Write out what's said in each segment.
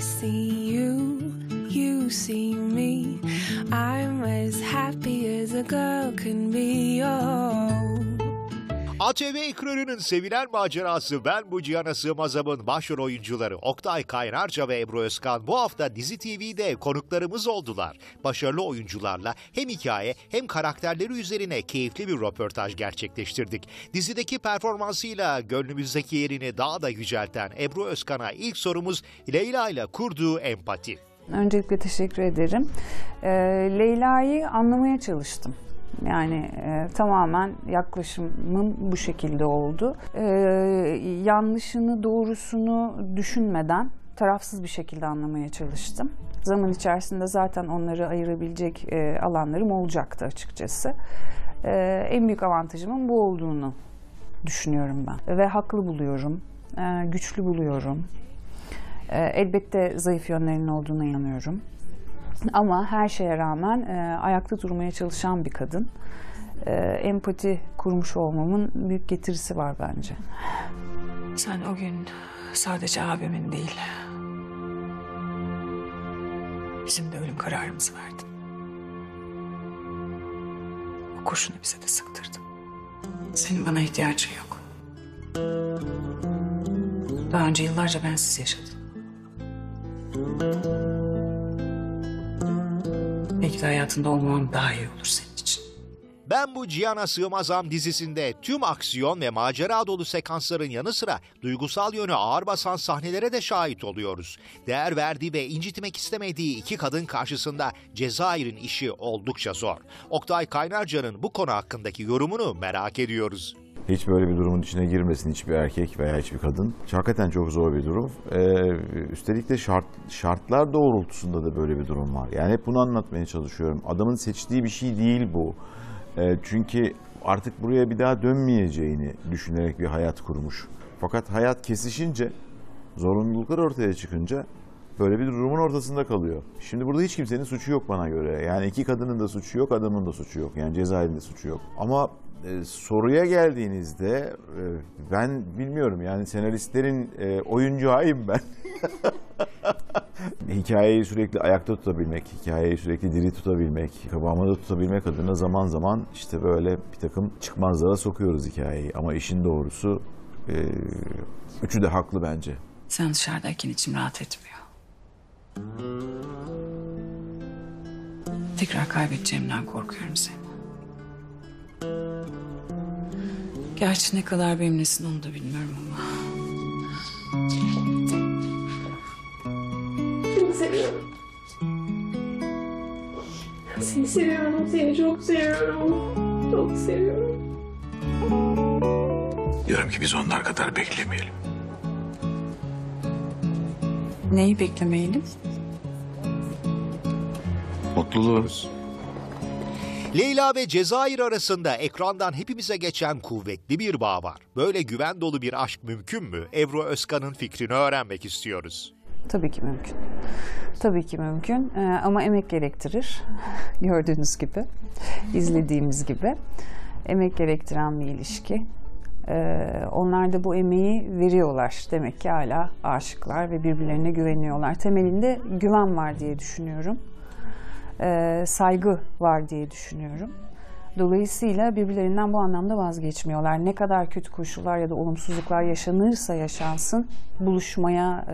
See you, you see me. I'm as happy as a girl can be. ATV ekranının sevilen macerası Ben Bu Cihana Sığmazam'ın başrol oyuncuları Oktay Kaynarca ve Ebru Özkan bu hafta Dizi TV'de konuklarımız oldular. Başarılı oyuncularla hem hikaye hem karakterleri üzerine keyifli bir röportaj gerçekleştirdik. Dizideki performansıyla gönlümüzdeki yerini daha da yücelten Ebru Özkan'a ilk sorumuz Leyla ile kurduğu empati. Öncelikle teşekkür ederim. Leyla'yı anlamaya çalıştım. Yani tamamen yaklaşımım bu şekilde oldu. Yanlışını, doğrusunu düşünmeden tarafsız bir şekilde anlamaya çalıştım. Zaman içerisinde zaten onları ayırabilecek alanlarım olacaktı açıkçası. En büyük avantajımın bu olduğunu düşünüyorum ben. Ve haklı buluyorum, güçlü buluyorum. Elbette zayıf yönlerinin olduğuna inanıyorum. Ama her şeye rağmen ayakta durmaya çalışan bir kadın. Empati kurmuş olmamın büyük getirisi var bence. Sen o gün sadece abimin değil, bizim de ölüm kararımızı verdin. O kurşunu bize de sıktırdın. Senin bana ihtiyacın yok. Daha önce yıllarca bensiz yaşadın. Belki de hayatında olmam daha iyi olur senin için. Ben Bu Cihana Sığmazam dizisinde tüm aksiyon ve macera dolu sekansların yanı sıra duygusal yönü ağır basan sahnelere de şahit oluyoruz. Değer verdiği ve incitmek istemediği iki kadın karşısında Cezayir'in işi oldukça zor. Oktay Kaynarca'nın bu konu hakkındaki yorumunu merak ediyoruz. Hiç böyle bir durumun içine girmesin hiçbir erkek veya hiçbir kadın. Hakikaten çok zor bir durum. Üstelik de şartlar doğrultusunda da böyle bir durum var. Yani hep bunu anlatmaya çalışıyorum. Adamın seçtiği bir şey değil bu. Çünkü artık buraya bir daha dönmeyeceğini düşünerek bir hayat kurmuş. Fakat hayat kesişince, zorunluluklar ortaya çıkınca böyle bir durumun ortasında kalıyor. Şimdi burada hiç kimsenin suçu yok bana göre. Yani iki kadının da suçu yok, adamın da suçu yok. Yani Cezayir'in de suçu yok. Ama soruya geldiğinizde ben bilmiyorum yani senaristlerin oyuncuğuyum ben. Hikayeyi sürekli ayakta tutabilmek, hikayeyi sürekli diri tutabilmek, kabağımda tutabilmek adına zaman zaman işte böyle bir takım çıkmazlara sokuyoruz hikayeyi. Ama işin doğrusu üçü de haklı bence. Sen dışarıdayken içim rahat etmiyor. Tekrar kaybedeceğimden korkuyorum seni. Gerçi ne kadar benimlesin onu da bilmiyorum ama. Seni seviyorum. Seni seviyorum, seni çok seviyorum. Çok seviyorum. Diyorum ki biz onlar kadar beklemeyelim. Neyi beklemeyelim? Mutluluğumuz. Leyla ve Cezayir arasında ekrandan hepimize geçen kuvvetli bir bağ var. Böyle güven dolu bir aşk mümkün mü? Ebru Özkan'ın fikrini öğrenmek istiyoruz. Tabii ki mümkün. Tabii ki mümkün ama emek gerektirir. Gördüğünüz gibi, izlediğimiz gibi. Emek gerektiren bir ilişki. Onlar da bu emeği veriyorlar. Demek ki hala aşıklar ve birbirlerine güveniyorlar. Temelinde güven var diye düşünüyorum. Saygı var diye düşünüyorum. Dolayısıyla birbirlerinden bu anlamda vazgeçmiyorlar. Ne kadar kötü koşullar ya da olumsuzluklar yaşanırsa yaşansın, buluşmaya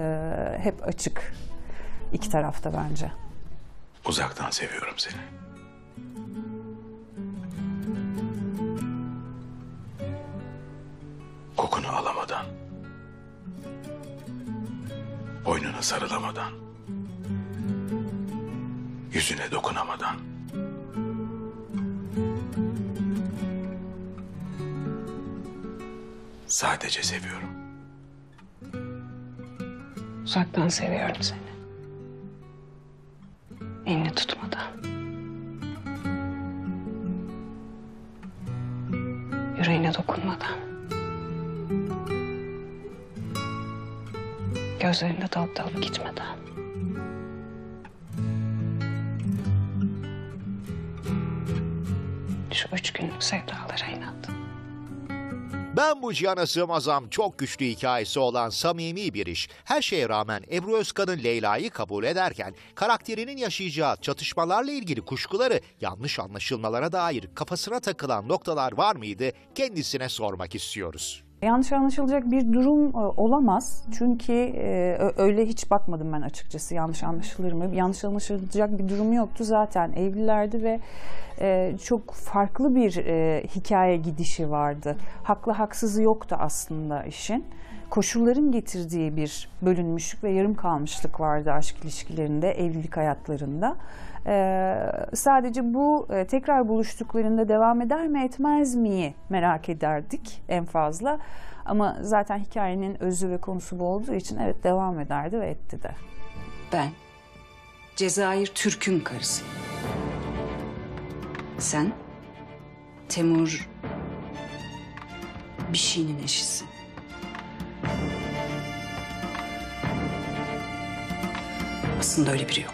hep açık iki tarafta bence. Uzaktan seviyorum seni. Kokunu alamadan, boynuna sarılamadan, yüzüne dokunamadan. Sadece seviyorum. Uzaktan seviyorum seni. Elini tutmadan. Yüreğine dokunmadan. Gözlerinde dalıp dalıp gitmeden. Şu 3 günlük sevdalara inat. Ben Bu Cihana Sığmazam çok güçlü hikayesi olan samimi bir iş. Her şeye rağmen Ebru Özkan'ın Leyla'yı kabul ederken karakterinin yaşayacağı çatışmalarla ilgili kuşkuları, yanlış anlaşılmalara dair kafasına takılan noktalar var mıydı? Kendisine sormak istiyoruz. Yanlış anlaşılacak bir durum olamaz. Çünkü öyle hiç bakmadım ben açıkçası, yanlış anlaşılır mı? Yanlış anlaşılacak bir durum yoktu. Zaten evlilerdi ve çok farklı bir hikaye gidişi vardı. Haklı haksızı yoktu aslında işin. Koşulların getirdiği bir bölünmüşlük ve yarım kalmışlık vardı aşk ilişkilerinde, evlilik hayatlarında. Sadece bu tekrar buluştuklarında devam eder mi etmez miyi merak ederdik en fazla. Ama zaten hikayenin özü ve konusu bu olduğu için evet, devam ederdi ve etti de. Ben Cezayir Türk'ün karısı. Sen Temur bir şeyin eşisin. Aslında öyle biri yok.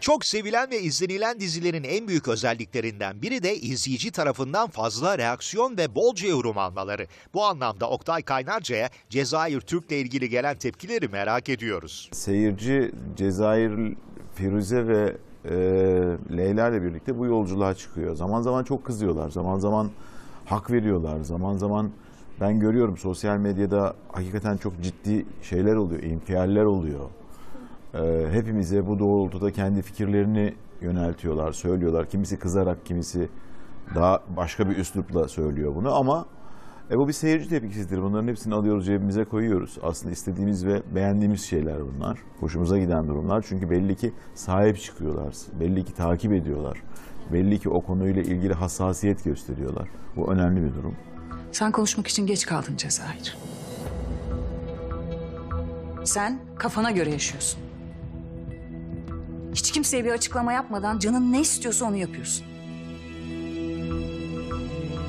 Çok sevilen ve izlenilen dizilerin en büyük özelliklerinden biri de izleyici tarafından fazla reaksiyon ve bolca yorum almaları. Bu anlamda Oktay Kaynarca'ya Cezayir Türk'le ilgili gelen tepkileri merak ediyoruz. Seyirci Cezayir, Firuze ve Leyla ile birlikte bu yolculuğa çıkıyor. Zaman zaman çok kızıyorlar, zaman zaman hak veriyorlar, zaman zaman ben görüyorum sosyal medyada hakikaten çok ciddi şeyler oluyor, infialler oluyor. Hepimize bu doğrultuda kendi fikirlerini yöneltiyorlar, söylüyorlar. Kimisi kızarak, kimisi daha başka bir üslupla söylüyor bunu ama bu bir seyirci tepkisidir. Bunların hepsini alıyoruz, cebimize koyuyoruz. Aslında istediğimiz ve beğendiğimiz şeyler bunlar. Hoşumuza giden durumlar. Çünkü belli ki sahip çıkıyorlar, belli ki takip ediyorlar. Belli ki o konuyla ilgili hassasiyet gösteriyorlar. Bu önemli bir durum. Sen konuşmak için geç kaldın Cezayir. Sen kafana göre yaşıyorsun. Hiç kimseye bir açıklama yapmadan canın ne istiyorsa onu yapıyorsun.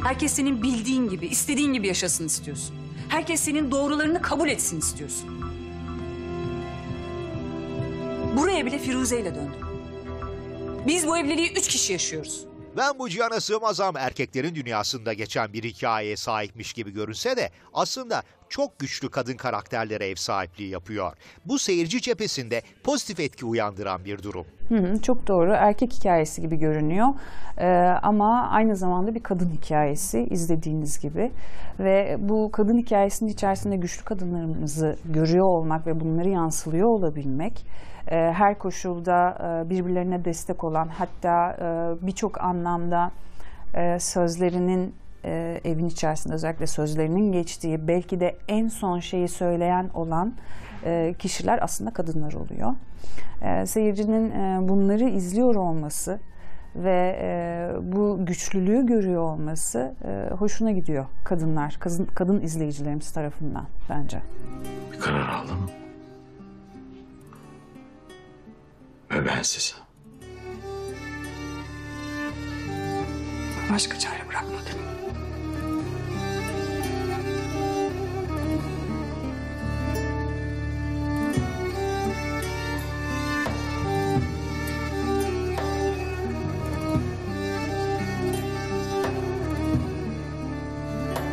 Herkes senin bildiğin gibi, istediğin gibi yaşasın istiyorsun. Herkes senin doğrularını kabul etsin istiyorsun. Buraya bile Firuze ile döndüm. Biz bu evliliği 3 kişi yaşıyoruz. Ben Bu Cihana Sığmazam erkeklerin dünyasında geçen bir hikayeye sahipmiş gibi görünse de aslında çok güçlü kadın karakterlere ev sahipliği yapıyor. Bu seyirci cephesinde pozitif etki uyandıran bir durum. Çok doğru. Erkek hikayesi gibi görünüyor. Ama aynı zamanda bir kadın hikayesi, izlediğiniz gibi. Ve bu kadın hikayesinin içerisinde güçlü kadınlarımızı görüyor olmak ve bunları yansılıyor olabilmek, her koşulda birbirlerine destek olan, hatta birçok anlamda sözlerinin, evin içerisinde özellikle sözlerinin geçtiği, belki de en son şeyi söyleyen olan kişiler aslında kadınlar oluyor. Seyircinin bunları izliyor olması ve bu güçlülüğü görüyor olması hoşuna gidiyor kadınlar, kadın izleyicilerimiz tarafından bence. Bir karar aldım. Ve ben size. Başka çare bırakmam.